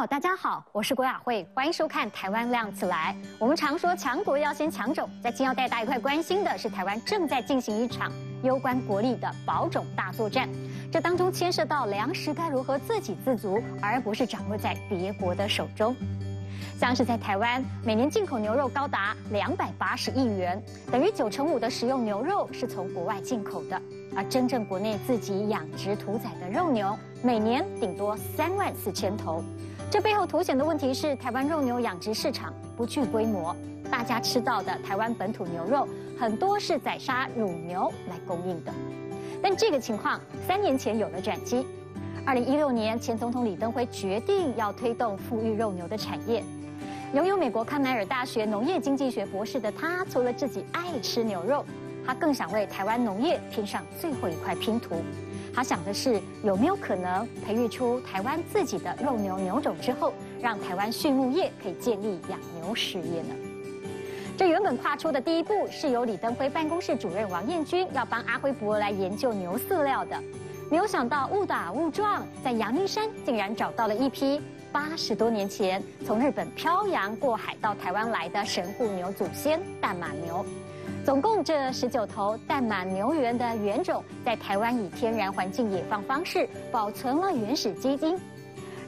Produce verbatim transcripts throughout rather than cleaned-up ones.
友大家好，我是郭雅慧，欢迎收看《台湾亮起来》。我们常说强国要先强种，在今要带大家一块关心的是，台湾正在进行一场攸关国力的保种大作战，这当中牵涉到粮食该如何自给自足，而不是掌握在别国的手中。 像是在台湾，每年进口牛肉高达两百八十亿元，等于九成五的食用牛肉是从国外进口的，而真正国内自己养殖屠宰的肉牛，每年顶多三万四千头。这背后凸显的问题是，台湾肉牛养殖市场不具规模，大家吃到的台湾本土牛肉，很多是宰杀乳牛来供应的。但这个情况三年前有了转机。 二零一六年，前总统李登辉决定要推动富裕肉牛的产业。拥有美国康奈尔大学农业经济学博士的他，除了自己爱吃牛肉，他更想为台湾农业拼上最后一块拼图。他想的是，有没有可能培育出台湾自己的肉牛牛种之后，让台湾畜牧业可以建立养牛事业呢？ 这原本跨出的第一步是由李登辉办公室主任王彦军要帮阿辉伯来研究牛饲料的，没有想到误打误撞，在阳明山竟然找到了一批八十多年前从日本漂洋过海到台湾来的神户牛祖先淡马牛，总共这十九头淡马牛源的原种，在台湾以天然环境野放方式保存了原始基因，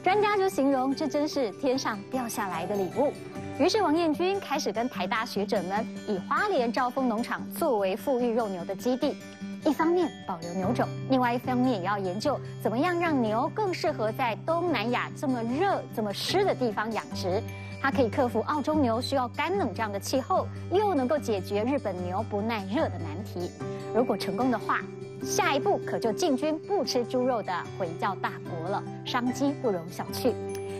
专家就形容这真是天上掉下来的礼物。 于是王彦军开始跟台大学者们以花莲兆丰农场作为富裕肉牛的基地，一方面保留牛种，另外一方面也要研究怎么样让牛更适合在东南亚这么热、这么湿的地方养殖。它可以克服澳洲牛需要干冷这样的气候，又能够解决日本牛不耐热的难题。如果成功的话，下一步可就进军不吃猪肉的回教大国了，商机不容小觑。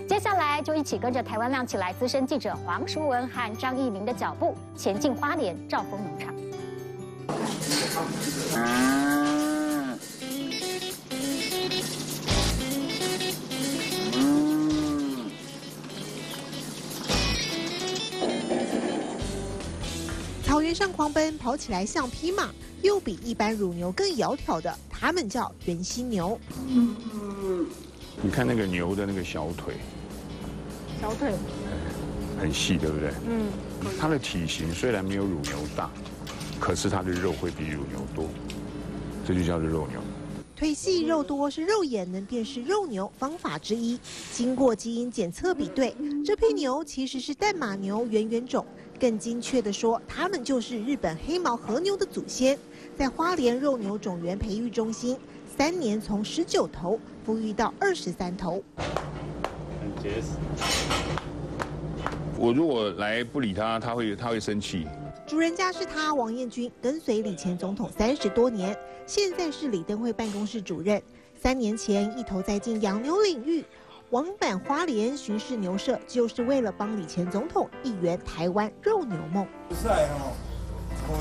接下来就一起跟着台湾亮起来资深记者黄淑文和张义明的脚步，前进花莲兆丰农场。草原上狂奔，跑起来像匹马，又比一般乳牛更窈窕的，它们叫原犀牛。嗯 你看那个牛的那个小腿，小腿很细，对不对？嗯。它的体型虽然没有乳牛大，可是它的肉会比乳牛多，这就叫做肉牛。腿细肉多是肉眼能辨识肉牛方法之一。经过基因检测比对，这批牛其实是淡马牛原原种，更精确的说，它们就是日本黑毛和牛的祖先。在花莲肉牛种源培育中心。 三年从十九头孵育到二十三头。我如果来不理他，他会他会生气。主人家是他，王彦军跟随李前总统三十多年，现在是李登辉办公室主任。三年前一头栽进养牛领域，往返花莲巡视牛舍，就是为了帮李前总统一圆台湾肉牛梦。 总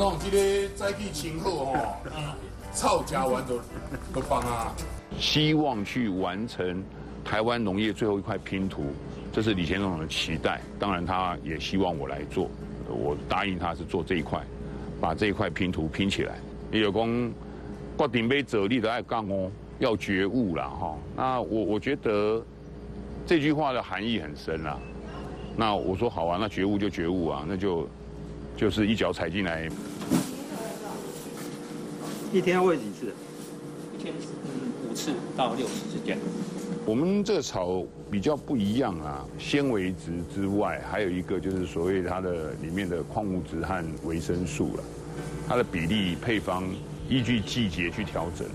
统今天再去请客哦，操家完都都帮啊！希望去完成台湾农业最后一块拼图，这是李前总统的期待。当然，他也希望我来做，我答应他是做这一块，把这一块拼图拼起来。也有讲，决定要做，你就要讲哦，要觉悟啦哈。那我我觉得这句话的含义很深啦。那我说好啊，那觉悟就觉悟啊，那就。 就是一脚踩进来，一天喂几次？一天五次到六次之间。我们这个草比较不一样啊，纤维质之外，还有一个就是所谓它的里面的矿物质和维生素了，它的比例配方依据季节去调整。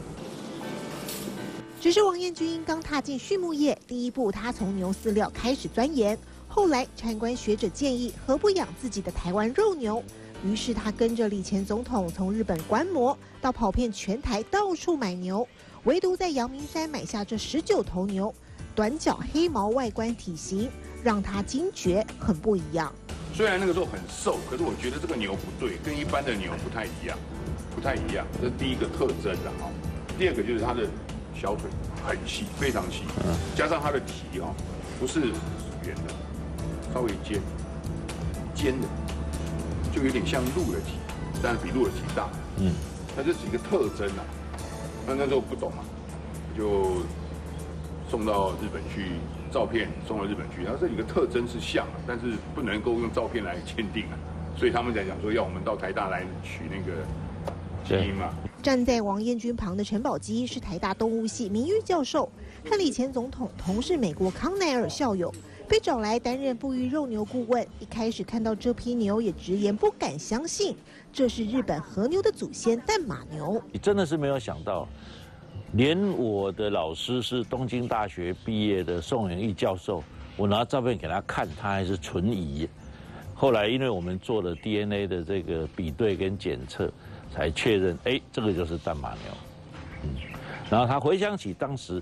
只是王彦军刚踏进畜牧业，第一步他从牛饲料开始钻研。后来产官学者建议，何不养自己的台湾肉牛？于是他跟着李前总统从日本观摩到跑遍全台，到处买牛，唯独在阳明山买下这十九头牛。短角黑毛外观体型让他惊觉很不一样。虽然那个时候很瘦，可是我觉得这个牛不对，跟一般的牛不太一样，不太一样。这是第一个特征了哈。第二个就是它的。 小腿很细，非常细，加上它的蹄哦，不是圆的，稍微尖，尖的，就有点像鹿的蹄，但是比鹿的蹄大。嗯，那这是一个特征啊。那那时候不懂嘛，就送到日本去，照片送到日本去，它这里的特征是像，但是不能够用照片来鉴定啊，所以他们才讲说要我们到台大来取那个。 站在王彦军旁的陈宝基是台大动物系名誉教授，和李前总统同是美国康奈尔校友，被找来担任富裕肉牛顾问。一开始看到这批牛，也直言不敢相信，这是日本和牛的祖先淡马牛。你真的是没有想到，连我的老师是东京大学毕业的宋永毅教授，我拿照片给他看，他还是存疑。后来因为我们做了 D N A 的这个比对跟检测。 才确认，哎，这个就是淡马牛，嗯，然后他回想起当时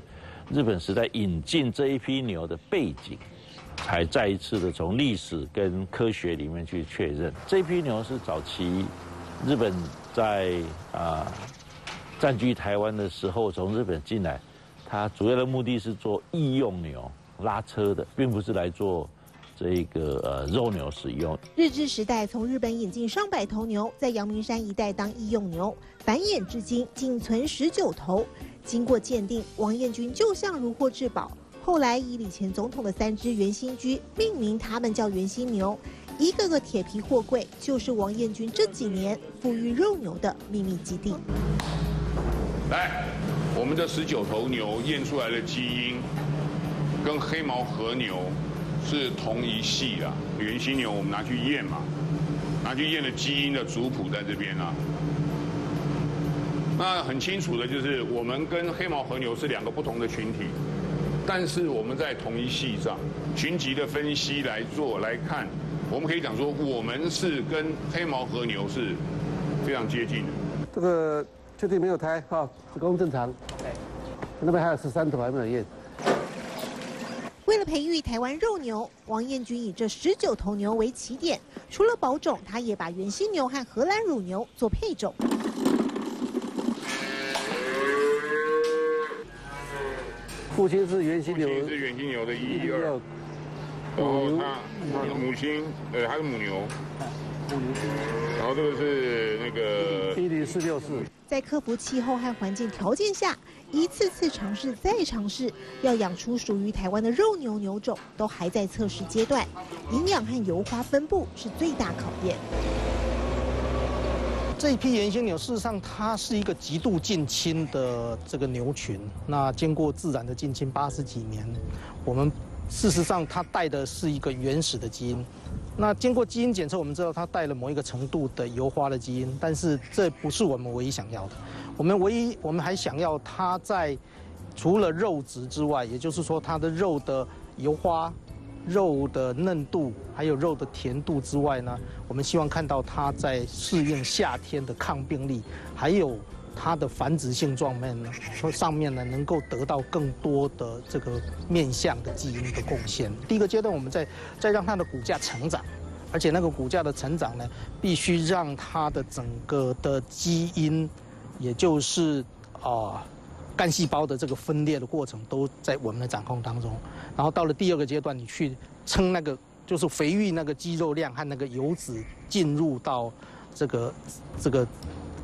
日本时代引进这一批牛的背景，才再一次的从历史跟科学里面去确认，这批牛是早期日本在啊、呃、占据台湾的时候从日本进来，它主要的目的是做役用牛，拉车的，并不是来做。 这个呃肉牛使用，日治时代从日本引进上百头牛，在阳明山一带当医用牛，繁衍至今仅存十九头。经过鉴定，王彦军就像如获至宝。后来以李前总统的三只原心驹命名，他们叫原心牛。一个个铁皮货柜就是王彦军这几年富裕肉牛的秘密基地。来，我们这十九头牛验出来的基因，跟黑毛和牛。 是同一系啦，原心牛我们拿去验嘛，拿去验的基因的族谱在这边啦。那很清楚的就是，我们跟黑毛和牛是两个不同的群体，但是我们在同一系上，群集的分析来做来看，我们可以讲说，我们是跟黑毛和牛是非常接近的。这个确定没有胎哈，子宫正常。对，那边还有十三头还没有验。 为了培育台湾肉牛，王彦军以这十九头牛为起点，除了保种，他也把原心牛和荷兰乳牛做配种。父亲是原心牛，父亲是原心牛的一二，然后他母亲呃他是母牛，然后这个是那个一零四六四。在克服气候和环境条件下。 一次次尝试，再尝试，要养出属于台湾的肉牛牛种，都还在测试阶段。营养和油花分布是最大考验。这一批原心牛，事实上它是一个极度近亲的这个牛群。那经过自然的近亲八十几年，我们事实上它带的是一个原始的基因。那经过基因检测，我们知道它带了某一个程度的油花的基因，但是这不是我们唯一想要的。 我们唯一，我们还想要它在除了肉质之外，也就是说它的肉的油花、肉的嫩度，还有肉的甜度之外呢，我们希望看到它在适应夏天的抗病力，还有它的繁殖性状面呢，上面呢能够得到更多的这个面向的基因的贡献。第一个阶段，我们在在让它的骨架成长。 而且那个骨架的成长呢，必须让它的整个的基因，也就是啊、呃、干细胞的这个分裂的过程都在我们的掌控当中。然后到了第二个阶段，你去称那个就是肥育那个肌肉量和那个油脂进入到这个这个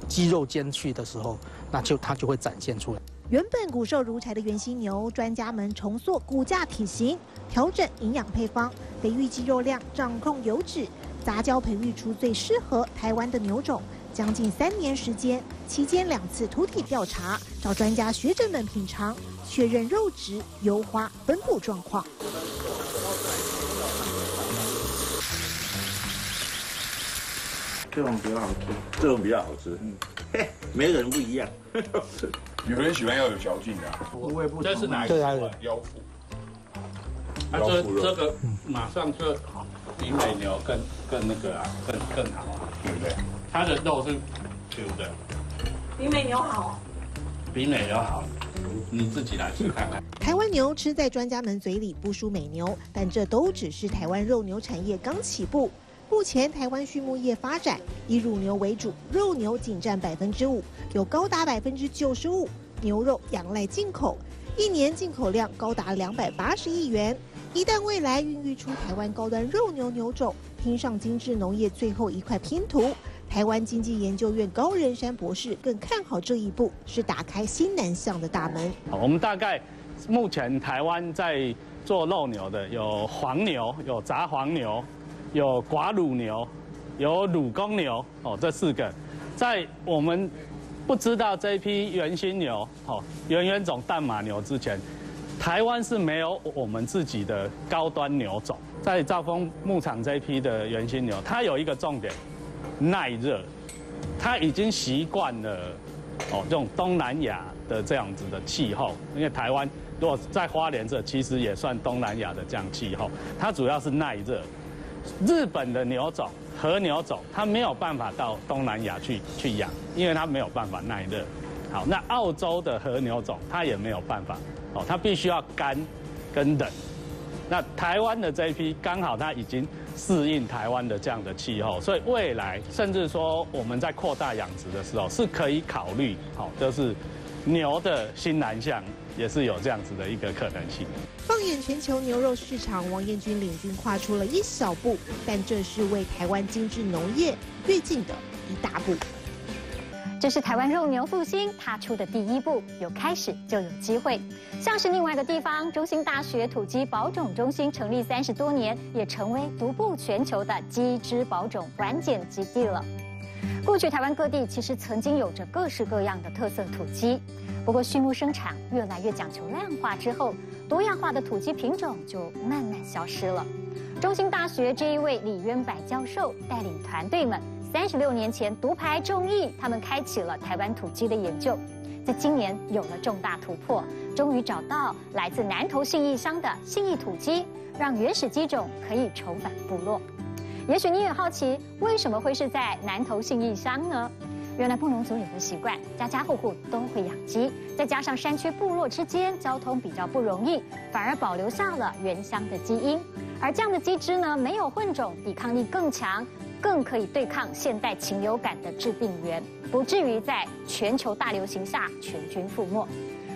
肌肉间去的时候，那就它就会展现出来。 原本骨瘦如柴的原心牛，专家们重塑骨架体型，调整营养配方，培育肌肉量，掌控油脂，杂交培育出最适合台湾的牛种。将近三年时间，期间两次土体调查，找专家学者们品尝，确认肉质、油花分布状况。 这种比较好吃，这种比较好吃，嗯，嘿，每个人不一样，有人喜欢要有嚼劲的、啊，口味不同。这是哪一款？腰腹。啊，这这个马上就比美牛更更那个啊，更更好啊，对不对？它的肉是 Q 的，比美牛好，比美牛好。 你自己来去看看。台湾牛吃在专家们嘴里不输美牛，但这都只是台湾肉牛产业刚起步。目前台湾畜牧业发展以乳牛为主，肉牛仅占百分之五，有高达百分之九十五牛肉仰赖进口，一年进口量高达两百八十亿元。一旦未来孕育出台湾高端肉牛牛种，拼上精致农业最后一块拼图。 台湾经济研究院高仁山博士更看好这一步是打开新南向的大门。我们大概目前台湾在做肉牛的有黄牛、有杂黄牛、有寡乳牛、有乳公牛哦，这四个。在我们不知道这批原心牛哦、原原种淡马牛之前，台湾是没有我们自己的高端牛种。在兆丰牧场这批的原心牛，它有一个重点，耐热，它已经习惯了哦这种东南亚的这样子的气候，因为台湾。 如果在花莲这，其实也算东南亚的这样气候，它主要是耐热。日本的牛种和牛种，它没有办法到东南亚去去养，因为它没有办法耐热。好，那澳洲的和牛种，它也没有办法，哦，它必须要干跟冷。那台湾的这一批刚好它已经适应台湾的这样的气候，所以未来甚至说我们在扩大养殖的时候，是可以考虑，好，就是牛的新南向。 也是有这样子的一个可能性。放眼全球牛肉市场，王彦军领军跨出了一小步，但这是为台湾精致农业跃进的一大步。这是台湾肉牛复兴踏出的第一步，有开始就有机会。像是另外一个地方，中兴大学土鸡保种中心成立三十多年，也成为独步全球的鸡只保种软检基地了。 过去台湾各地其实曾经有着各式各样的特色土鸡，不过畜牧生产越来越讲求量化之后，多样化的土鸡品种就慢慢消失了。中兴大学这一位李渊柏教授带领团队们，三十六年前独排众议，他们开启了台湾土鸡的研究，在今年有了重大突破，终于找到来自南投信义乡的信义土鸡，让原始鸡种可以重返部落。 也许你也好奇，为什么会是在南投信义乡呢？原来布农族有个习惯，家家户户都会养鸡，再加上山区部落之间交通比较不容易，反而保留下了原乡的基因。而这样的鸡只呢，没有混种，抵抗力更强，更可以对抗现代禽流感的致病源，不至于在全球大流行下全军覆没。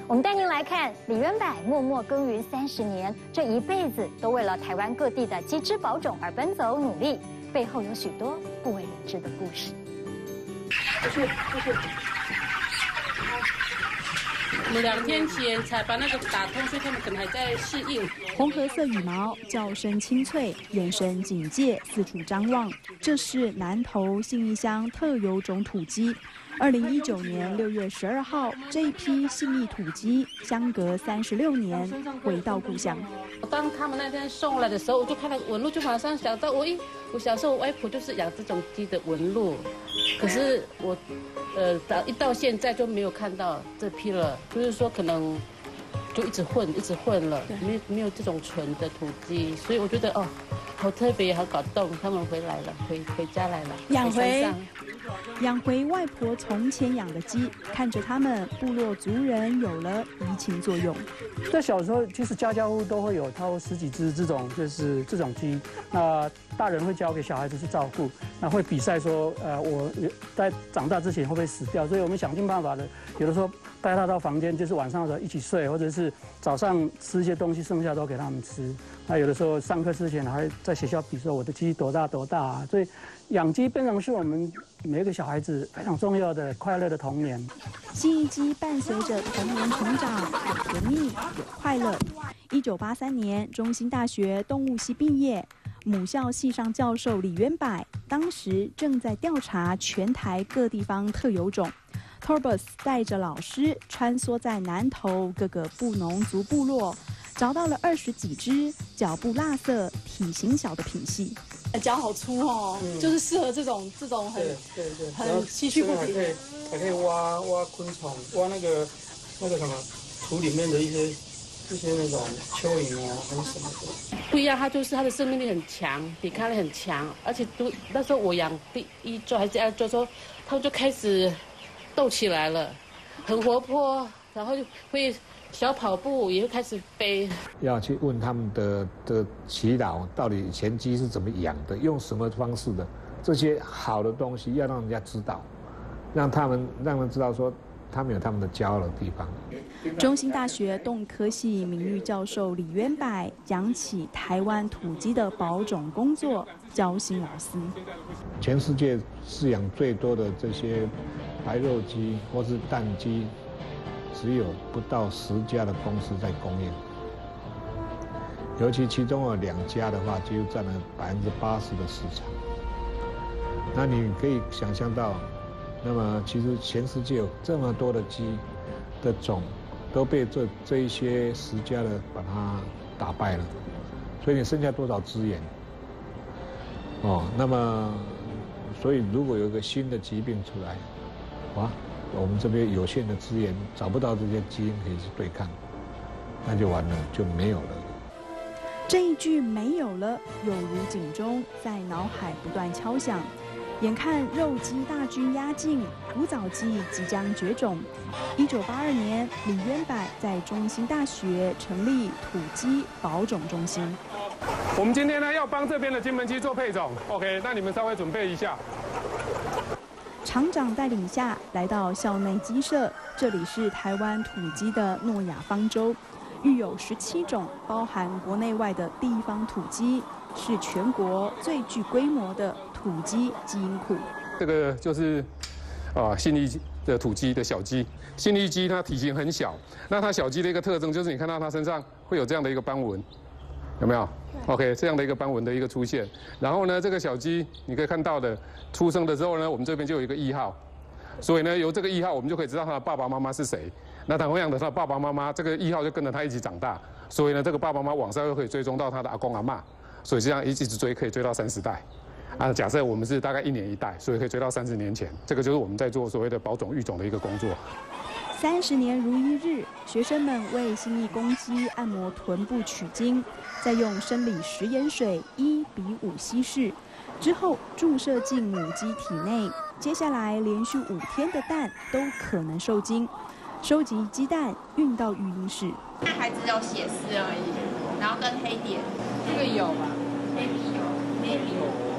我们带您来看李渊柏默默耕耘三十年，这一辈子都为了台湾各地的鸡只保种而奔走努力，背后有许多不为人知的故事。我们两天前才把那个打通，所以他们可能还在适应。红褐色羽毛，叫声清脆，眼神警戒，四处张望。这是南投信义乡特有种土鸡。 二零一九年六月十二号，这一批信义土鸡相隔三十六年回到故乡。当他们那天送来的时候，我就看到纹路，就马上想到我一我小时候我外婆就是养这种鸡的纹路，可是我呃到一到现在就没有看到这批了，就是说可能就一直混一直混了，没有没有这种纯的土鸡，所以我觉得哦，好特别，好感动，他们回来了，回回家来了，养回。 养回外婆从前养的鸡，看着他们，部落族人有了移情作用。在小时候，其实家家户都会有超过十几只这种，就是这种鸡。那大人会交给小孩子去照顾，那会比赛说，呃，我在长大之前会不会死掉？所以我们想尽办法的，有的时候带它到房间，就是晚上的时候一起睡，或者是早上吃一些东西，剩下都给他们吃。那有的时候上课之前还在学校比说我的鸡多大多大啊，所以。 养鸡变成是我们每一个小孩子非常重要的快乐的童年。信义鸡伴随着童年成长，有甜蜜，有快乐。一九八三年，中兴大学动物系毕业，母校系上教授李渊柏当时正在调查全台各地方特有种。 Torbus 带着老师穿梭在南投各个布农族部落，找到了二十几只脚部蜡色、体型小的品系。 脚好粗哦，嗯、就是适合这种这种很很崎岖不平。还可以还可以挖挖昆虫，挖那个那个什么土里面的一些一些那种蚯蚓啊，还是什么的。不一样，它就是它的生命力很强，抵抗力很强，而且都那时候我养第一周还是第二周，说它们就开始斗起来了，很活泼，然后就会小跑步，也会开始飞。要去问他们的的祈祷，到底以前鸡是怎么养的，用什么方式的？这些好的东西要让人家知道，让他们让人知道说，他们有他们的骄傲的地方。中兴大学动科系名誉教授李渊柏讲起台湾土鸡的保种工作，交心劳思。全世界饲养最多的这些白肉鸡或是蛋鸡。只有不到十家的公司在供应，尤其其中有两家的话，就占了百分之八十的市场。那你可以想象到，那么其实全世界有这么多的鸡的种，都被这这一些十家的把它打败了，所以你剩下多少资源？哦，那么所以如果有一个新的疾病出来，哇！ 我们这边有限的资源找不到这些基因可以去对抗，那就完了，就没有了。这一句“没有了”有如警钟，在脑海不断敲响。眼看肉鸡大军压境，古早鸡即将绝种。一九八二年，李渊柏在中兴大学成立土鸡保种中心。我们今天呢要帮这边的金门鸡做配种 ，OK？ 那你们稍微准备一下。 厂长带领下来到校内鸡舍，这里是台湾土鸡的诺亚方舟，育有十七种，包含国内外的地方土鸡，是全国最具规模的土鸡基因库。这个就是啊，信义的土鸡的小鸡，信义鸡它体型很小，那它小鸡的一个特征就是你看到它身上会有这样的一个斑纹，有没有？ OK， 这样的一个斑纹的一个出现，然后呢，这个小鸡你可以看到的，出生的时候呢，我们这边就有一个谥号，所以呢，由这个谥号我们就可以知道它的爸爸妈妈是谁。那同样的，它的爸爸妈妈这个谥号就跟着它一起长大，所以呢，这个爸爸妈妈往上又可以追踪到它的阿公阿嬷，所以这样一直追可以追到三十代。啊，假设我们是大概一年一代，所以可以追到三十年前。这个就是我们在做所谓的保种育种的一个工作。 三十年如一日，学生们为新义公鸡按摩臀部取精，再用生理食盐水一比五稀释，之后注射进母鸡体内。接下来连续五天的蛋都可能受精，收集鸡蛋运到育婴室。那还只有血丝而已，然后跟黑点，这个有啊，黑底有，黑底有。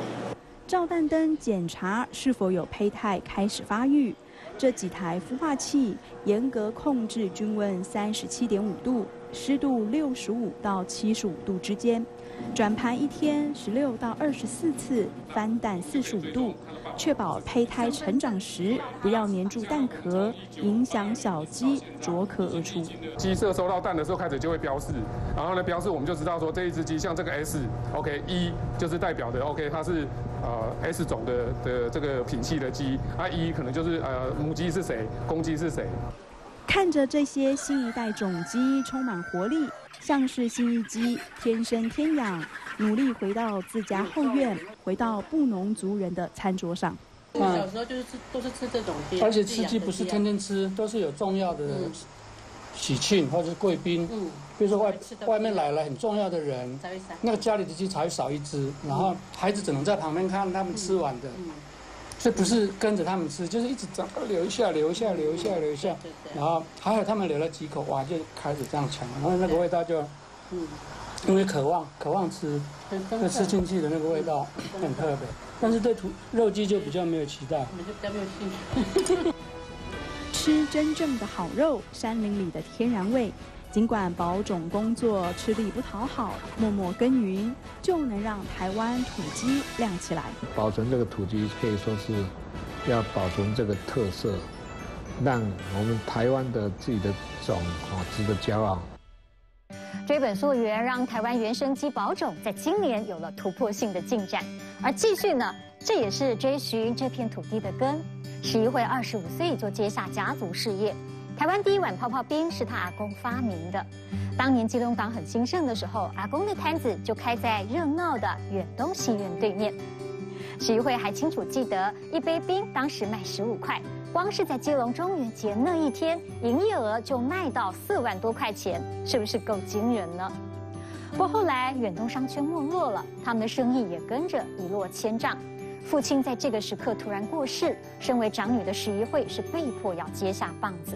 照蛋灯检查是否有胚胎开始发育。 这几台孵化器严格控制均温 三十七点五 度，湿度六十五到七十五度之间，转盘一天十六到二十四次，翻蛋四十五度，确保胚胎成长时不要粘住蛋壳，影响小鸡啄壳而出。鸡舍收到蛋的时候开始就会标示，然后呢标示我们就知道说这一只鸡像这个 S，OK 一就是代表的 OK 它是。 呃 ，S 种的的这个品系的鸡，啊，一可能就是呃母鸡是谁，公鸡是谁。看着这些新一代种鸡充满活力，像是新一鸡天生天养，努力回到自家后院，回到布农族人的餐桌上。嗯、小时候就是吃都是吃这种鸡，而且吃鸡不是天天吃，都是有重要的喜庆或者是贵宾，嗯，比如说外外面来了很重要的人，那个家里的鸡才会少一只，然后孩子只能在旁边看他们吃完的，所以不是跟着他们吃，就是一直长留一下留一下留一下留一下，然后还有他们留了几口哇就开始这样抢，然后那个味道就，因为渴望渴望吃，就吃进去的那个味道很特别，但是对土肉鸡就比较没有期待，就比较没有兴趣。 吃真正的好肉，山林里的天然味。尽管保种工作吃力不讨好，默默耕耘就能让台湾土鸡亮起来。保存这个土鸡，可以说是要保存这个特色，让我们台湾的自己的种啊值得骄傲。追本溯源，让台湾原生鸡保种在今年有了突破性的进展。而继续呢，这也是追寻这片土地的根。 史一惠二十五岁就接下家族事业，台湾第一碗泡泡冰是他阿公发明的。当年基隆港很兴盛的时候，阿公的摊子就开在热闹的远东戏院对面。史一惠还清楚记得，一杯冰当时卖十五块，光是在基隆中元节那一天，营业额就卖到四万多块钱，是不是够惊人呢？不过后来远东商圈没落了，他们的生意也跟着一落千丈。 父亲在这个时刻突然过世，身为长女的史一惠是被迫要接下棒子，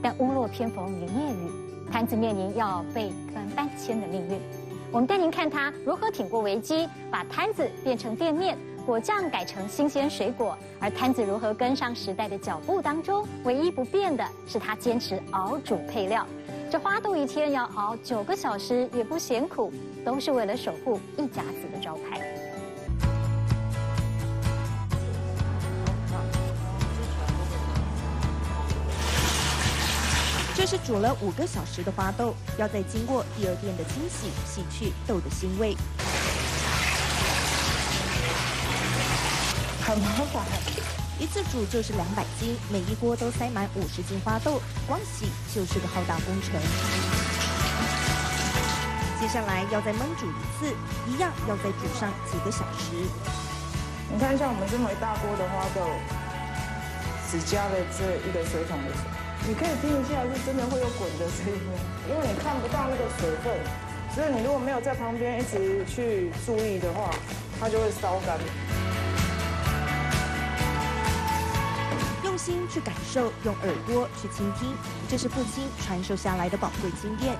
但屋漏偏逢连夜雨，摊子面临要被搬迁的命运。我们带您看她如何挺过危机，把摊子变成店面，果酱改成新鲜水果，而摊子如何跟上时代的脚步当中，唯一不变的是她坚持熬煮配料。这花豆一天要熬九个小时也不嫌苦，都是为了守护一家子的招牌。这是煮了五个小时的花豆，要再经过第二遍的清洗，洗去豆的腥味。很麻烦。一次煮就是两百斤，每一锅都塞满五十斤花豆，光洗就是个浩大工程。 接下来要再焖煮一次，一样要再煮上几个小时。你看一下我们这么一大锅的花豆，只加了这一个水桶的水，你可以听一下，是真的会有滚的声音，因为你看不到那个水分，所以你如果没有在旁边一直去注意的话，它就会烧干。用心去感受，用耳朵去倾听，这是父亲传授下来的宝贵经验。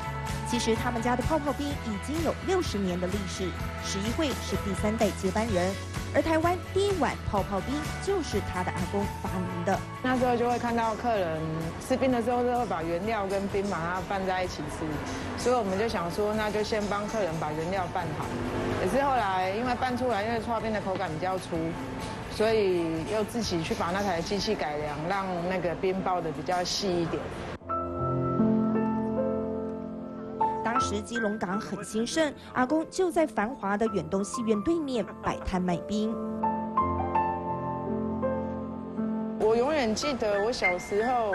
其实他们家的泡泡冰已经有六十年的历史，史一惠是第三代接班人，而台湾第一碗泡泡冰就是他的阿公发明的。那时候就会看到客人吃冰的时候，都会把原料跟冰把它拌在一起吃，所以我们就想说，那就先帮客人把原料拌好。可是后来因为拌出来，因为刨冰的口感比较粗，所以又自己去把那台机器改良，让那个冰包的比较细一点。 当时基隆港很兴盛，阿公就在繁华的远东戏院对面摆摊卖冰。我永远记得我小时候，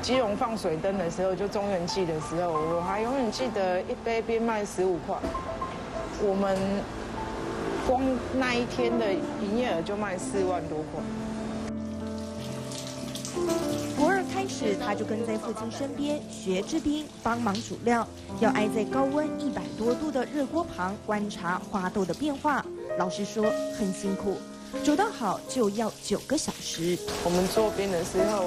基隆放水灯的时候，就中元祭的时候，我还永远记得一杯冰卖十五块，我们光那一天的营业额就卖四万多块。 开始，他就跟在父亲身边学制冰，帮忙煮料，要挨在高温一百多度的热锅旁观察花豆的变化。老实说，很辛苦，煮到好就要九个小时。我们做冰的时候，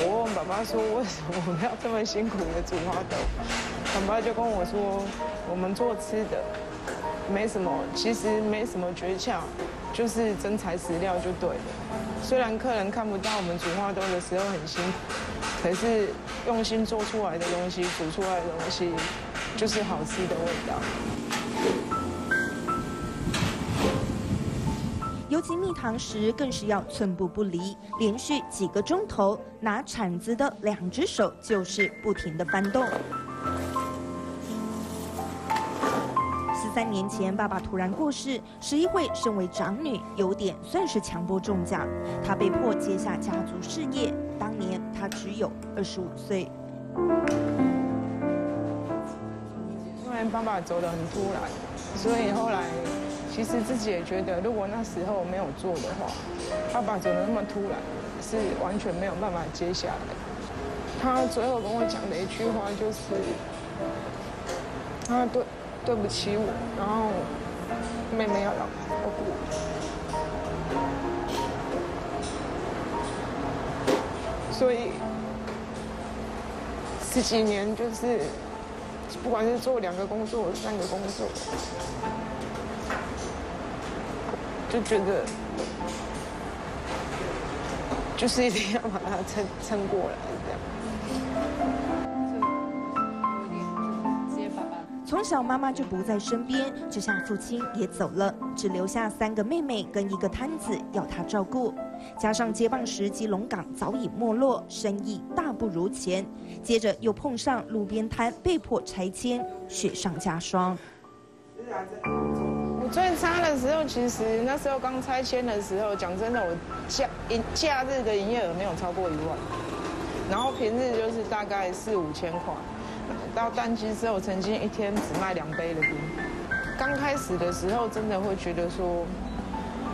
我问爸爸说：“为什么我们要这么辛苦的煮花豆？”爸爸就跟我说：“我们做吃的，没什么，其实没什么诀窍，就是真材实料就对了。” 虽然客人看不到我们煮花豆的时候很辛苦，可是用心做出来的东西，煮出来的东西，就是好吃的味道。尤其蜜糖时，更是要寸步不离，连续几个钟头，拿铲子的两只手就是不停地翻动。 三年前，爸爸突然过世，史一惠身为长女，有点算是强迫中奖，她被迫接下家族事业。当年她只有二十五岁。因为爸爸走得很突然，所以后来其实自己也觉得，如果那时候没有做的话，爸爸走得那么突然，是完全没有办法接下来。他最后跟我讲的一句话就是，他对。 对不起我，然后妹妹要照顾我，所以十几年就是不管是做两个工作、三个工作，就觉得就是一定要把它撑撑过来这样。 从小妈妈就不在身边，这下父亲也走了，只留下三个妹妹跟一个摊子要她照顾。加上接棒时基隆港早已没落，生意大不如前，接着又碰上路边摊被迫拆迁，雪上加霜。我最差的时候，其实那时候刚拆迁的时候，讲真的，我假假日的营业额没有超过一万，然后平日就是大概四五千块。 到淡季之后，曾经一天只卖两杯的冰。刚开始的时候，真的会觉得说，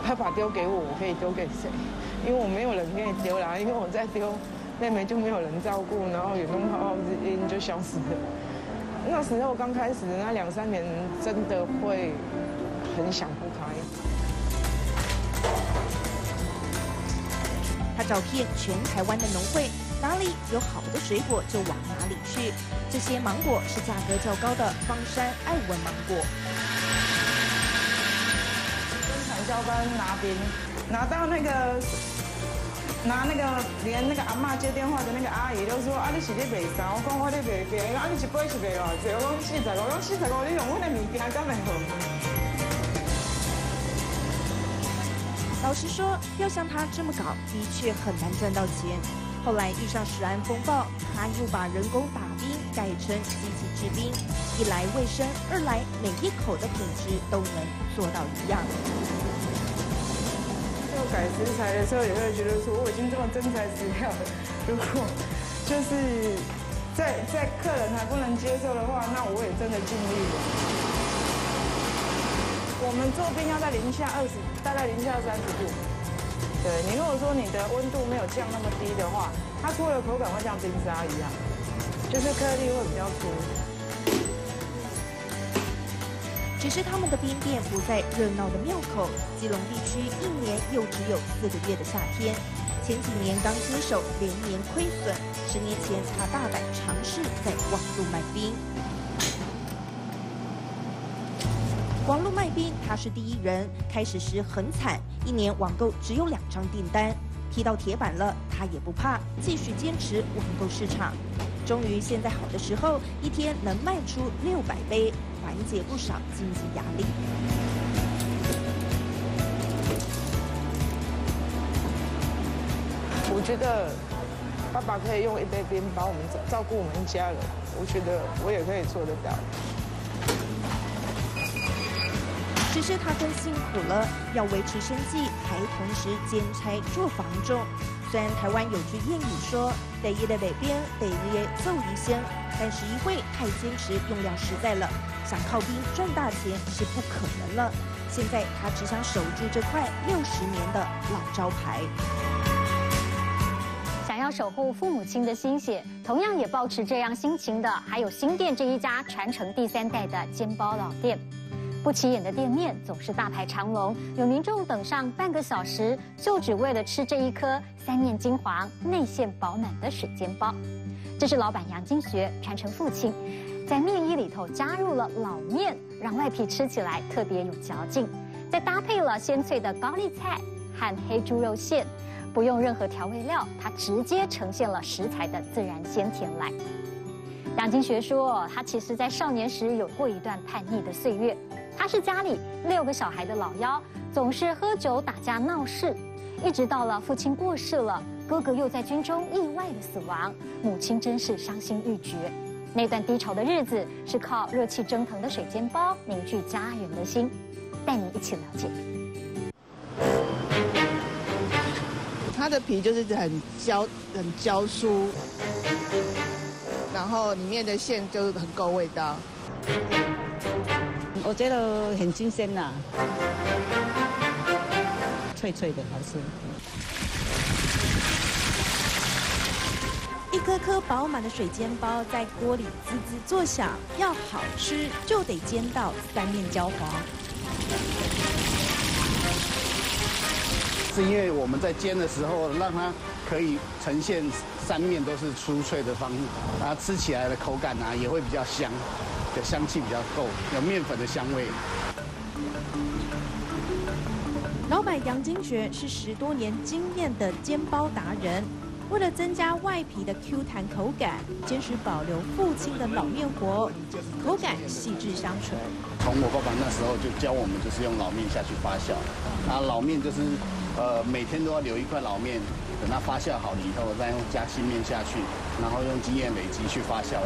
爸爸丢给我，我可以丢给谁？因为我没有人可以丢啦，因为我再丢，妹妹就没有人照顾，然后远东泡泡冰就消失了。那时候刚开始的那两三年，真的会很想不开。 他找遍全台湾的农会，哪里有好的水果就往哪里去。这些芒果是价格较高的方山爱文芒果。跟产销班拿冰，拿到那个，拿那个连那个阿嬷接电话的那个阿姨都说：“啊，你是咧卖啥？”我讲：“我咧卖冰。”啊，你一杯是卖偌济？我讲四十五，我讲四十五，你用我的物件敢会好？ 老实说，要像他这么搞，的确很难赚到钱。后来遇上食安风暴，他又把人工打冰改成机器制冰，一来卫生，二来每一口的品质都能做到一样。就改食材的时候也会觉得说，我已经这么真材实料了，如果就是在在客人还不能接受的话，那我也真的尽力了。 我们做冰要在零下二十，大概零下三十度。对你如果说你的温度没有降那么低的话，它出来的口感会像冰沙一样，就是颗粒会比较粗。只是他们的冰店不在热闹的庙口，基隆地区一年又只有四个月的夏天。前几年刚接手，连年亏损。十年前，他大胆尝试在网路卖冰。 网络卖冰，他是第一人。开始时很惨，一年网购只有两张订单。踢到铁板了，他也不怕，继续坚持网购市场。终于现在好的时候，一天能卖出六百杯，缓解不少经济压力。我觉得爸爸可以用一杯冰把我们照顾我们家人，我觉得我也可以做得到。 只是他更辛苦了，要维持生计，还同时兼差做房仲。虽然台湾有句谚语说“得一的北边，得一的揍一仙”，但是因为太坚持用料实在了，想靠冰赚大钱是不可能了。现在他只想守住这块六十年的老招牌。 要守护父母亲的心血，同样也保持这样心情的，还有新店这一家传承第三代的煎包老店。不起眼的店面总是大排长龙，有民众等上半个小时，就只为了吃这一颗三面金黄、内馅饱满的水煎包。这是老板杨金学传承父亲，在面衣里头加入了老面，让外皮吃起来特别有嚼劲，再搭配了鲜脆的高丽菜和黑猪肉馅。 不用任何调味料，它直接呈现了食材的自然鲜甜来。杨金学说，他其实在少年时有过一段叛逆的岁月。他是家里六个小孩的老幺，总是喝酒打架闹事，一直到了父亲过世了，哥哥又在军中意外的死亡，母亲真是伤心欲绝。那段低潮的日子，是靠热气蒸腾的水煎包凝聚家人的心。带你一起了解。 它的皮就是很焦、很焦酥，然后里面的馅就是很够味道。我觉得很新鲜呐、啊，脆脆的，好吃。一颗颗饱满的水煎包在锅里滋滋作响，要好吃就得煎到三面焦黄。 是因为我们在煎的时候，让它可以呈现三面都是酥脆的方法，啊，吃起来的口感啊也会比较香，的香气比较够，有面粉的香味。老板杨金学是十多年经验的煎包达人，为了增加外皮的 Q 弹口感，坚持保留父亲的老面活，口感细致香醇。从我爸爸那时候就教我们，就是用老面下去发酵，啊，老面就是。 呃，每天都要留一块老面，等它发酵好了以后，再用加新面下去，然后用经验累积去发酵。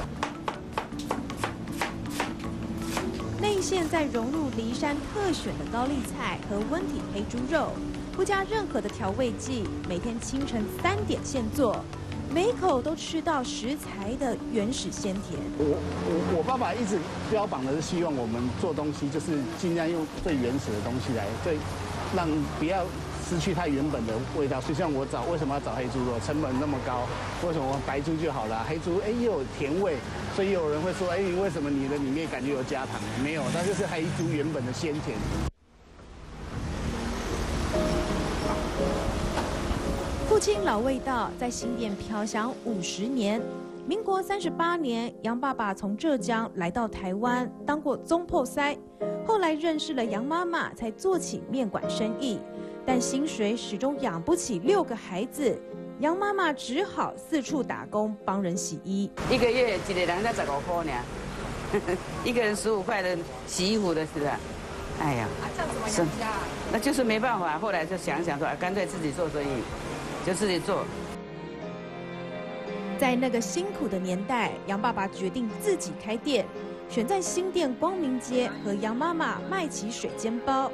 内馅再融入梨山特选的高丽菜和温体黑猪肉，不加任何的调味剂。每天清晨三点现做，每口都吃到食材的原始鲜甜。我我我爸爸一直标榜的是希望我们做东西就是尽量用最原始的东西来，最让不要。 失去它原本的味道，就像我找为什么要找黑猪肉，成本那么高，为什么白猪就好了？黑猪哎又有甜味，所以有人会说哎为什么你的里面感觉有加糖？没有，它就是黑猪原本的鲜甜。父亲老味道在新店飘香五十年。民国三十八年，杨爸爸从浙江来到台湾，当过总舖师，后来认识了杨妈妈，才做起面馆生意。 但薪水始终养不起六个孩子，杨妈妈只好四处打工帮人洗衣。一个月一个人才十五块呢，一个人十五块的洗衣服的是吧？哎呀，啊、这样怎么养家、啊？那就是没办法，后来就想想说，干脆自己做生意，就自己做。在那个辛苦的年代，杨爸爸决定自己开店，选在新店光明街和杨妈妈卖起水煎包。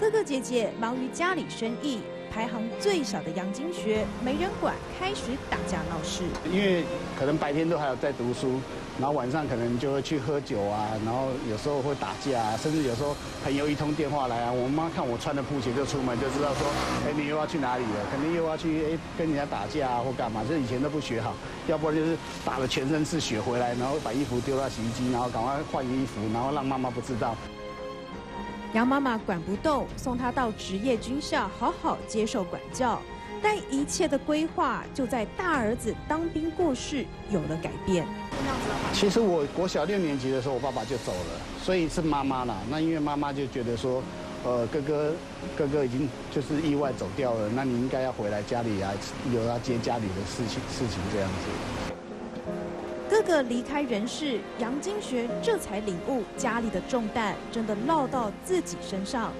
哥哥姐姐忙于家里生意，排行最小的杨金学没人管，开始打架闹事。因为可能白天都还有在读书，然后晚上可能就会去喝酒啊，然后有时候会打架啊，甚至有时候朋友一通电话来啊，我妈看我穿的布鞋就出门就知道说，哎，你又要去哪里了？肯定又要去哎跟人家打架啊或干嘛，这以前都不学好，要不然就是打了全身是血回来，然后把衣服丢到洗衣机，然后赶快换衣服，然后让妈妈不知道。 杨妈妈管不动，送她到职业军校好好接受管教，但一切的规划就在大儿子当兵过世有了改变。其实我国小六年级的时候，我爸爸就走了，所以是妈妈啦。那因为妈妈就觉得说，呃，哥哥哥哥已经就是意外走掉了，那你应该要回来家里啊，有要接家里的事情事情这样子。 哥哥离开人世，杨金学这才领悟家里的重担真的落到自己身上，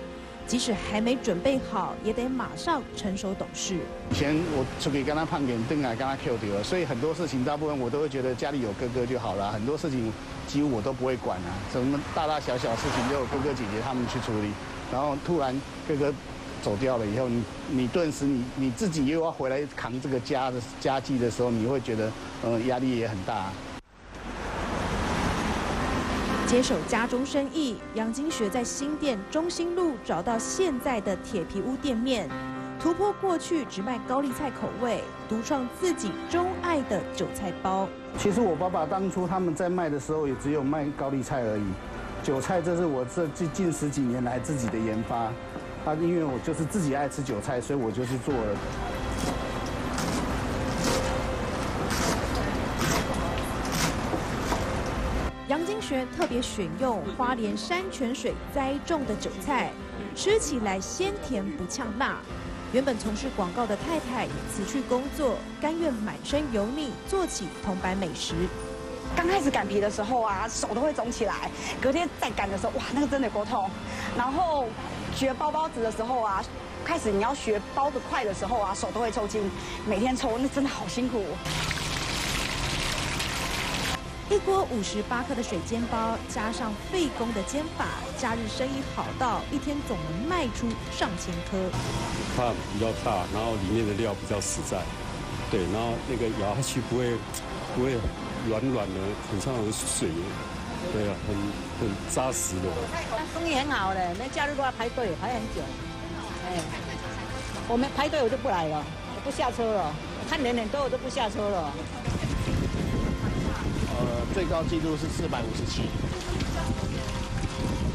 即使还没准备好，也得马上成熟懂事。以前我出去跟他胖点灯啊，跟他 Q 掉了，所以很多事情大部分我都会觉得家里有哥哥就好了，很多事情几乎我都不会管啊，什么大大小小事情都有哥哥姐姐他们去处理。然后突然哥哥走掉了以后，你你顿时你你自己又要回来扛这个家的家计的时候，你会觉得。 呃，压力也很大啊。接手家中生意，杨金学在新店中兴路找到现在的铁皮屋店面，突破过去只卖高丽菜口味，独创自己钟爱的韭菜包。其实我爸爸当初他们在卖的时候，也只有卖高丽菜而已。韭菜这是我这近十几年来自己的研发，啊，因为我就是自己爱吃韭菜，所以我就去做了。 杨金学特别选用花莲山泉水栽种的韭菜，吃起来鲜甜不呛辣。原本从事广告的太太也辞去工作，甘愿满身油腻，做起铜板美食。刚开始擀皮的时候啊，手都会肿起来，隔天再擀的时候，哇，那个真的有够痛。然后学包包子的时候啊，开始你要学包得快的时候啊，手都会抽筋，每天抽，那真的好辛苦。 一锅五十八克的水煎包，加上费工的煎法，假日生意好到一天总能卖出上千颗。它比较大，然后里面的料比较实在，对，然后那个咬下去不会不会软软的，很像有水，对啊，很很扎实的。生意很好的，那假日都要排队排很久。哎，我们排队我就不来了，我不下车了，看人很多我都不下车了。 呃，最高纪录是四百五十七，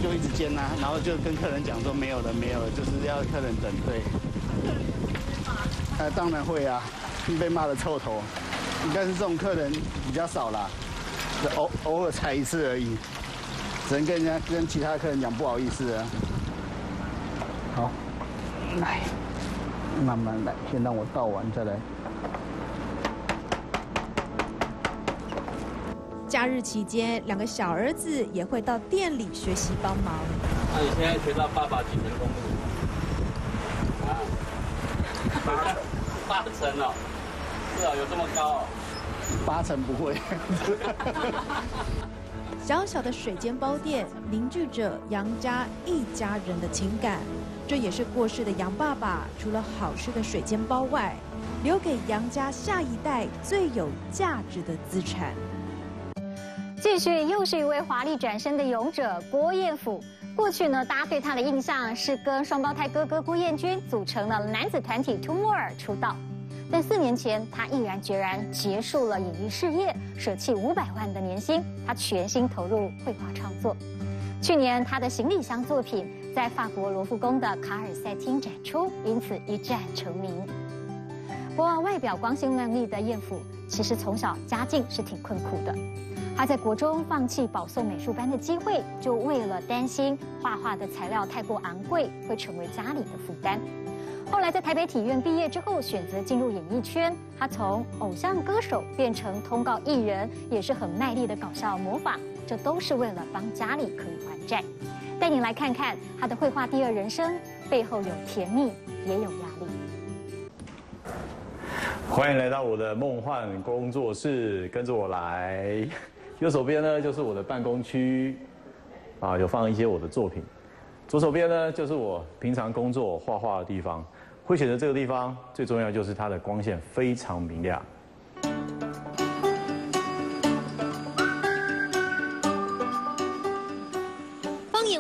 就一直煎啊，然后就跟客人讲说没有了，没有了，就是要客人等对。呃，当然会啊，被骂得臭头，但是这种客人比较少啦，偶偶尔才一次而已，只能跟人家跟其他客人讲不好意思啊。好，来，慢慢来，先让我倒完再来。 假日期间，两个小儿子也会到店里学习帮忙。那你现在学到爸爸几成功率？啊，八八成哦，是哦，有这么高哦？八成不会。小小的水煎包店凝聚着杨家一家人的情感，这也是过世的杨爸爸除了好吃的水煎包外，留给杨家下一代最有价值的资产。 继续，又是一位华丽转身的勇者郭彦甫。过去呢，大家对他的印象是跟双胞胎哥哥郭彦均组成了男子团体 Two More 出道，但四年前他毅然决然结束了演艺事业，舍弃五百万的年薪，他全心投入绘画创作。去年他的行李箱作品在法国罗浮宫的卡尔赛厅展出，因此一战成名。不过，外表光鲜亮丽的彦甫，其实从小家境是挺困苦的。 他在国中放弃保送美术班的机会，就为了担心画画的材料太过昂贵，会成为家里的负担。后来在台北体院毕业之后，选择进入演艺圈。他从偶像歌手变成通告艺人，也是很卖力的搞笑模仿，这都是为了帮家里可以还债。带你来看看他的绘画第二人生，背后有甜蜜，也有压力。欢迎来到我的梦幻工作室，跟着我来。右手边呢就是我的办公区，啊，有放一些我的作品。左手边呢就是我平常工作画画的地方。会选择这个地方，最重要就是它的光线非常明亮。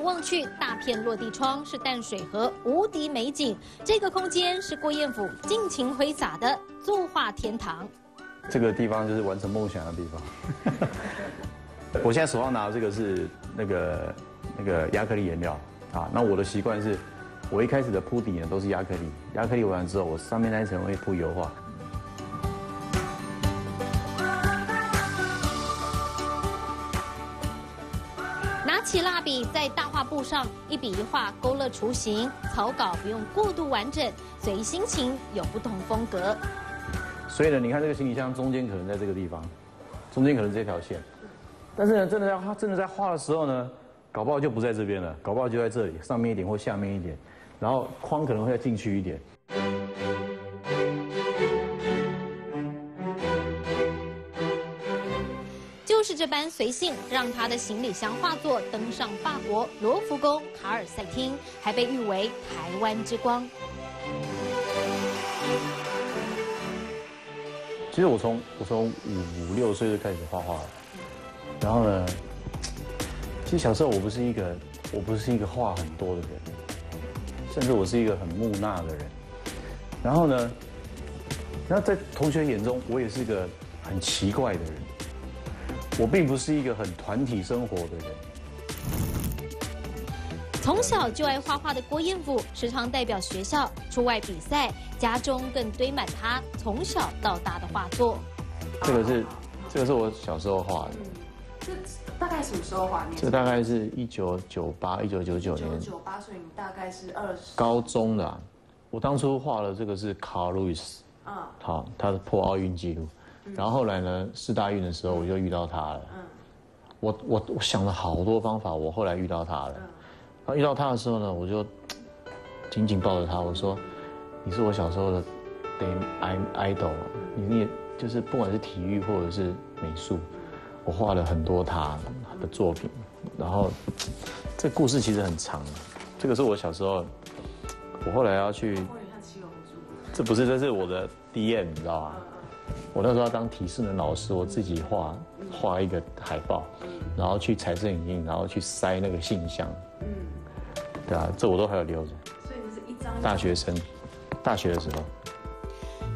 望去，大片落地窗是淡水河无敌美景。这个空间是郭彥甫尽情挥洒的作画天堂。这个地方就是完成梦想的地方。我现在手上拿的这个是那个那个亚克力颜料啊。那我的习惯是，我一开始的铺底呢都是亚克力，亚克力完了之后，我上面那一层会铺油画。 拿起蜡笔，在大画布上一笔一画勾勒雏形，草稿不用过度完整，随心情有不同风格。所以呢，你看这个行李箱中间可能在这个地方，中间可能这条线，但是呢，真的在画真的在画的时候呢，搞不好就不在这边了，搞不好就在这里上面一点或下面一点，然后框可能会再进去一点。 就是这般随性，让他的行李箱画作登上法国罗浮宫卡尔赛厅，还被誉为台湾之光。其实我从我从五五六岁就开始画画了，然后呢，其实小时候我不是一个我不是一个话很多的人，甚至我是一个很木讷的人。然后呢，然后在同学眼中，我也是一个很奇怪的人。 我并不是一个很团体生活的人。从小就爱画画的郭彥甫，时常代表学校出外比赛，家中更堆满他从小到大的画作。这个是，这个是我小时候画的。这大概什么时候画的？这大概是一九九八、一九九九年。一九九八，所以你大概是二十。高中的、啊，我当初画了这个是卡路易斯，啊，好，他的破奥运纪录。 然后后来呢，世大运的时候我就遇到他了。我我我想了好多方法，我后来遇到他了。然后遇到他的时候呢，我就紧紧抱着他，我说：“你是我小时候的 idol， 你也就是不管是体育或者是美术，我画了很多他的作品。然后这故事其实很长，这个是我小时候，我后来要去，这不是，这是我的 D M， 你知道吗？” 我那时候要当体适能老师，我自己画画一个海报，然后去彩色影印，然后去塞那个信箱。嗯，对啊，这我都还有留着。所以你是一张大学生，大学的时候。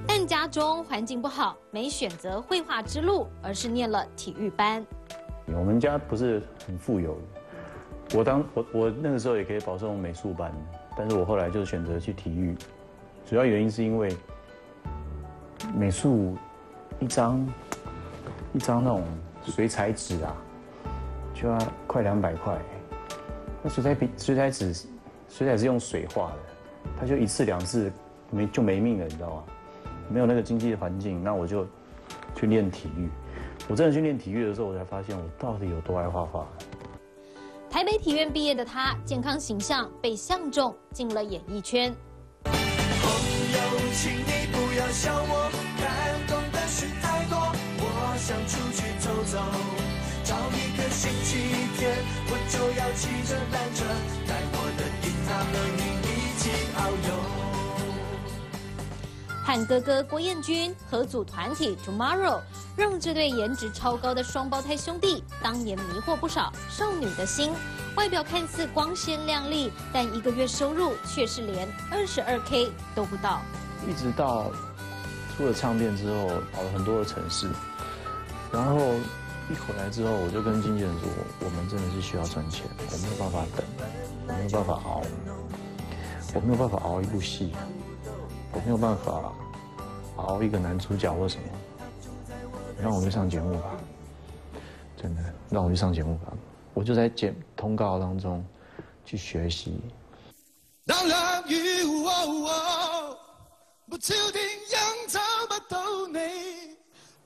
但家中环境不好，没选择绘画之路，而是念了体育班。我们家不是很富有的，我当我我那个时候也可以保送美术班，但是我后来就选择去体育，主要原因是因为美术。 一张一张那种水彩纸啊，就要快两百块。那水彩笔、水彩纸、水彩是用水画的，它就一次两次没就没命了，你知道吗？没有那个经济的环境，那我就去练体育。我真的去练体育的时候，我才发现我到底有多爱画画。台北体院毕业的他，健康形象被相中，进了演艺圈。朋友，请你不要笑我。 想出去走走，找一个星期天，我就要骑着单车，带我的吉他和你一起遨游。和哥哥郭彥均合组团体 Tomorrow， 让这对颜值超高的双胞胎兄弟当年迷惑不少少女的心。外表看似光鲜亮丽，但一个月收入却是连二十二 K 都不到。一直到出了唱片之后，跑了很多的城市。 然后一回来之后，我就跟经纪人说：“我们真的是需要赚钱，我没有办法等，我没有办法熬，我没有办法熬一部戏，我没有办法熬一个男主角或什么。让我去上节目吧，真的，让我去上节目吧。”我就在节通告当中去学习。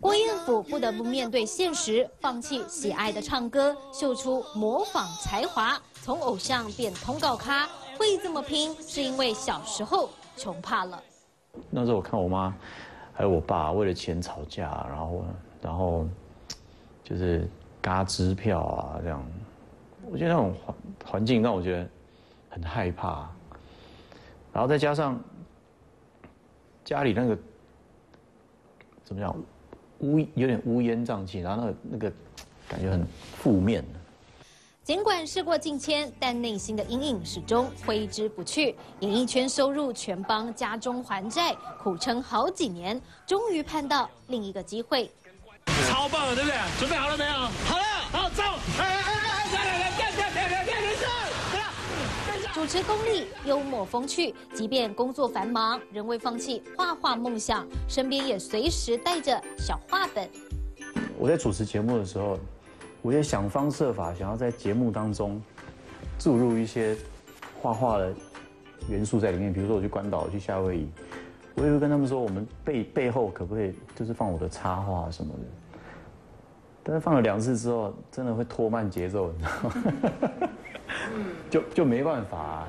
郭彥甫不得不面对现实，放弃喜爱的唱歌，秀出模仿才华，从偶像变通告咖。会这么拼，是因为小时候穷怕了。那时候我看我妈，还有我爸为了钱吵架，然后然后就是嘎支票啊这样。我觉得那种环环境让我觉得很害怕，然后再加上家里那个怎么讲，乌有点乌烟瘴气，然后那个那个感觉很负面。 尽管事过境迁，但内心的阴影始终挥之不去。演艺圈收入全帮家中还债，苦撑好几年，终于盼到另一个机会。超棒了，对不对？准备好了没有？好了，好走！哎哎哎哎，来来来，站站站站站站站！主持功力、幽默风趣，即便工作繁忙，仍未放弃画画梦想，身边也随时带着小画本。我在主持节目的时候。 我也想方设法，想要在节目当中注入一些画画的元素在里面。比如说，我去关岛，我去夏威夷，我也会跟他们说，我们背背后可不可以就是放我的插画什么的。但是放了两次之后，真的会拖慢节奏，你知道吗？就就没办法啊。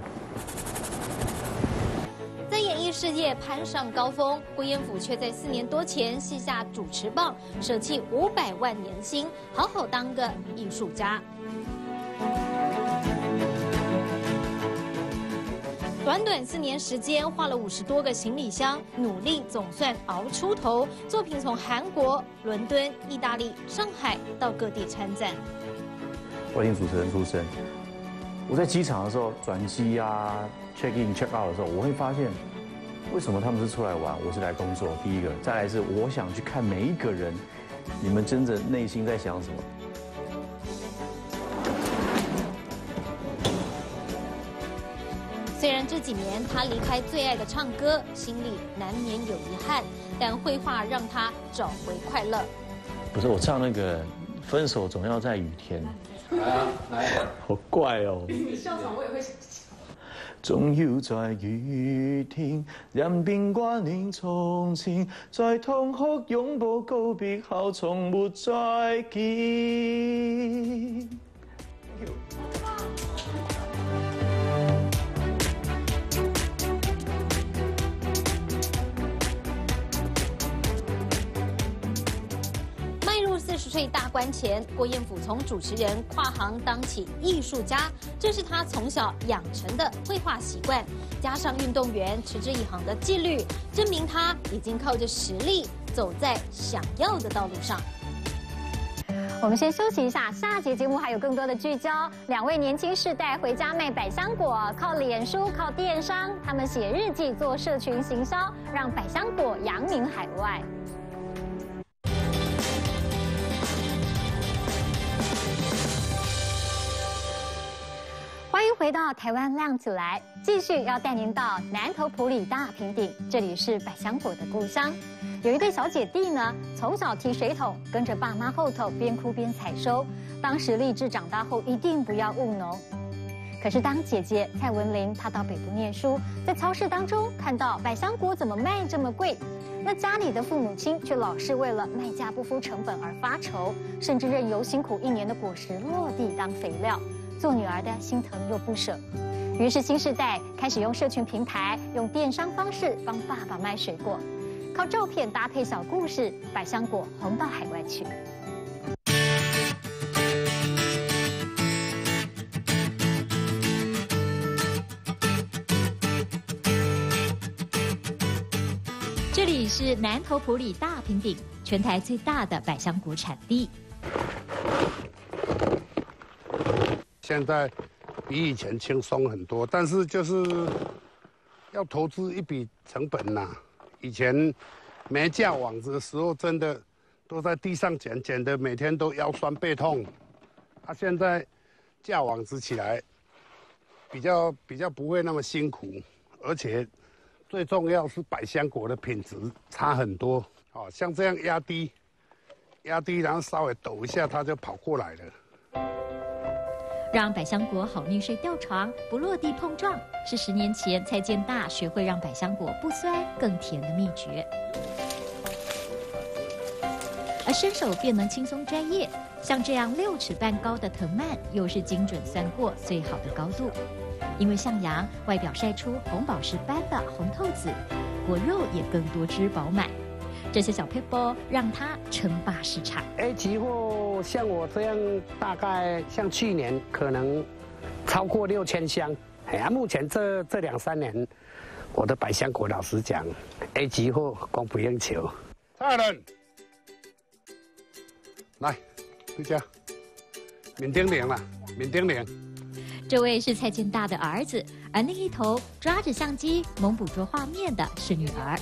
事业攀上高峰，郭彥甫却在四年多前卸下主持棒，舍弃五百万年薪，好好当个艺术家。短短四年时间，画了五十多个行李箱，努力总算熬出头。作品从韩国、伦敦、意大利、上海到各地参展。外景主持人出身，我在机场的时候转机啊 ，check in check out 的时候，我会发现。 为什么他们是出来玩，我是来工作？第一个，再来是我想去看每一个人，你们真正内心在想什么。虽然这几年他离开最爱的唱歌，心里难免有遗憾，但绘画让他找回快乐。不是我唱那个《分手总要在雨天》，来啊来，好怪哦！你笑场我也会。 总要在雨天，任變掛念從前，在痛哭擁抱告別後，從沒再見。邁入四十歲大關前，郭彥甫從主持人跨行當起藝術家。 这是他从小养成的绘画习惯，加上运动员持之以恒的纪律，证明他已经靠着实力走在想要的道路上。我们先休息一下，下集节目还有更多的聚焦。两位年轻世代回家卖百香果，靠脸书、靠电商，他们写日记做社群行销，让百香果扬名海外。 回到台湾浪起来，继续要带您到南投埔里大平顶，这里是百香果的故乡。有一对小姐弟呢，从小提水桶，跟着爸妈后头边哭边采收。当时立志长大后一定不要务农。可是当姐姐蔡文玲她到北部念书，在超市当中看到百香果怎么卖这么贵，那家里的父母亲却老是为了卖价不敷成本而发愁，甚至任由辛苦一年的果实落地当肥料。 做女儿的心疼又不舍，于是新世代开始用社群平台、用电商方式帮爸爸卖水果，靠照片搭配小故事，百香果红到海外去。这里是南投埔里大平顶，全台最大的百香果产地。 现在比以前轻松很多，但是就是要投资一笔成本呐、啊。以前没架网子的时候，真的都在地上捡，捡的每天都腰酸背痛。啊，现在架网子起来，比较比较不会那么辛苦，而且最重要是百香果的品质差很多。哦，像这样压低，压低，然后稍微抖一下，它就跑过来了。 让百香果好溺水掉床，不落地碰撞，是十年前蔡建大学会让百香果不酸更甜的秘诀。而伸手便能轻松摘叶，像这样六尺半高的藤蔓，又是精准算过最好的高度。因为向阳外表晒出红宝石般的红透紫，果肉也更多汁饱满。这些小撇步让他称霸市场。A级货像我这样，大概像去年可能超过六千箱。哎呀，目前这这两三年，我的百香果老实讲 ，A 级货供不应求。蔡人，来，回家，免叮铃了，免叮铃。 这位是蔡健大的儿子，而另一头抓着相机猛捕捉画面的是女儿。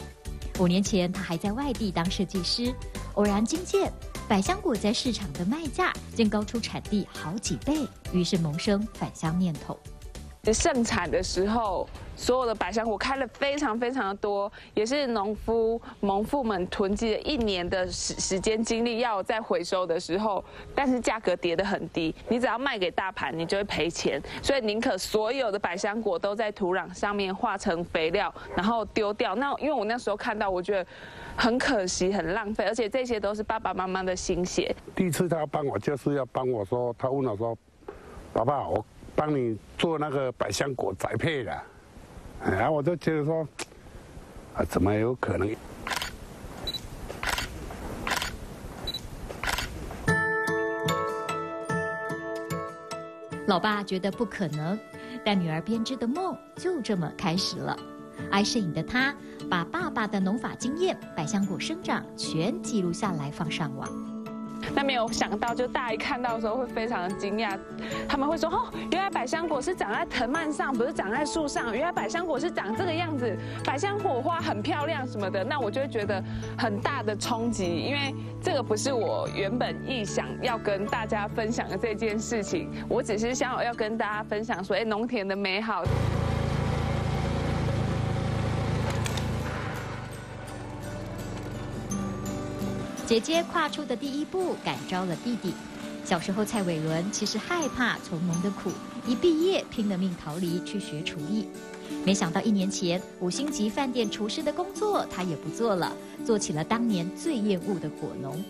五年前，她还在外地当设计师，偶然惊见百香果在市场的卖价竟高出产地好几倍，于是萌生返乡念头。盛产的时候，所有的百香果开了非常非常的多，也是农夫、农妇们囤积了一年的时时间精力，要再回收的时候，但是价格跌得很低，你只要卖给大盘，你就会赔钱，所以宁可所有的百香果都在土壤上面化成肥料，然后丢掉。那因为我那时候看到，我觉得很可惜，很浪费，而且这些都是爸爸妈妈的心血。第一次他帮我，就是要帮我说，他问我说：“爸爸，我帮你做那个百香果栽培了。”然后我就觉得说，啊，怎么有可能？老爸觉得不可能，但女儿编织的梦就这么开始了。爱摄影的她，把爸爸的农法经验、百香果生长全记录下来，放上网。 那没有想到，就大一看到的时候会非常的惊讶，他们会说哦，原来百香果是长在藤蔓上，不是长在树上。原来百香果是长这个样子，百香果花很漂亮什么的。那我就会觉得很大的冲击，因为这个不是我原本意想要跟大家分享的这件事情，我只是想要跟大家分享说，哎，农田的美好。 姐姐跨出的第一步，感召了弟弟。小时候，蔡伟伦其实害怕从农的苦，一毕业拼了命逃离去学厨艺。没想到一年前，五星级饭店厨师的工作他也不做了，做起了当年最厌恶的果农。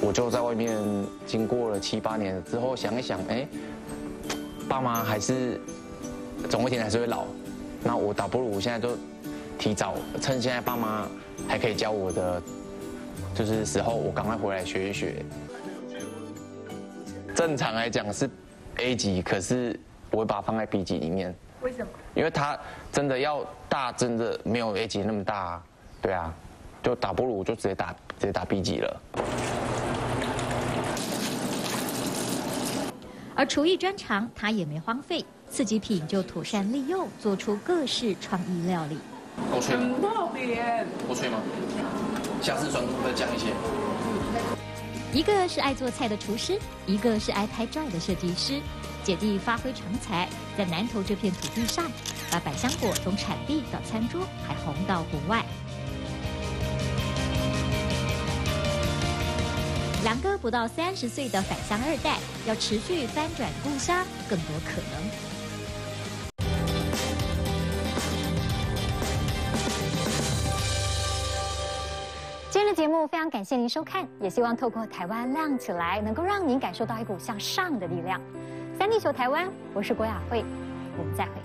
我就在外面经过了七八年之后，想一想，哎，爸妈还是总有一天还是会老，那我倒不如我现在就提早，趁现在爸妈还可以教我的。 就是时候，我赶快回来学一学。正常来讲是 A 级，可是我会把它放在 B 级里面。为什么？因为它真的要大，真的没有 A 级那么大啊。对啊，就打不如我就直接打直接打 B 级了。而厨艺专长，他也没荒废，次级品就妥善利用，做出各式创意料理。我吹吗？我吹吗？ 下次专注再降一些。一个是爱做菜的厨师，一个是爱拍照的设计师，姐弟发挥长才，在南投这片土地上，把百香果从产地到餐桌，还红到国外。两个不到三十岁的返乡二代，要持续翻转故乡，更多可能。 节目非常感谢您收看，也希望透过台湾亮起来，能够让您感受到一股向上的力量。三地球台湾，我是郭雅慧，我们再会。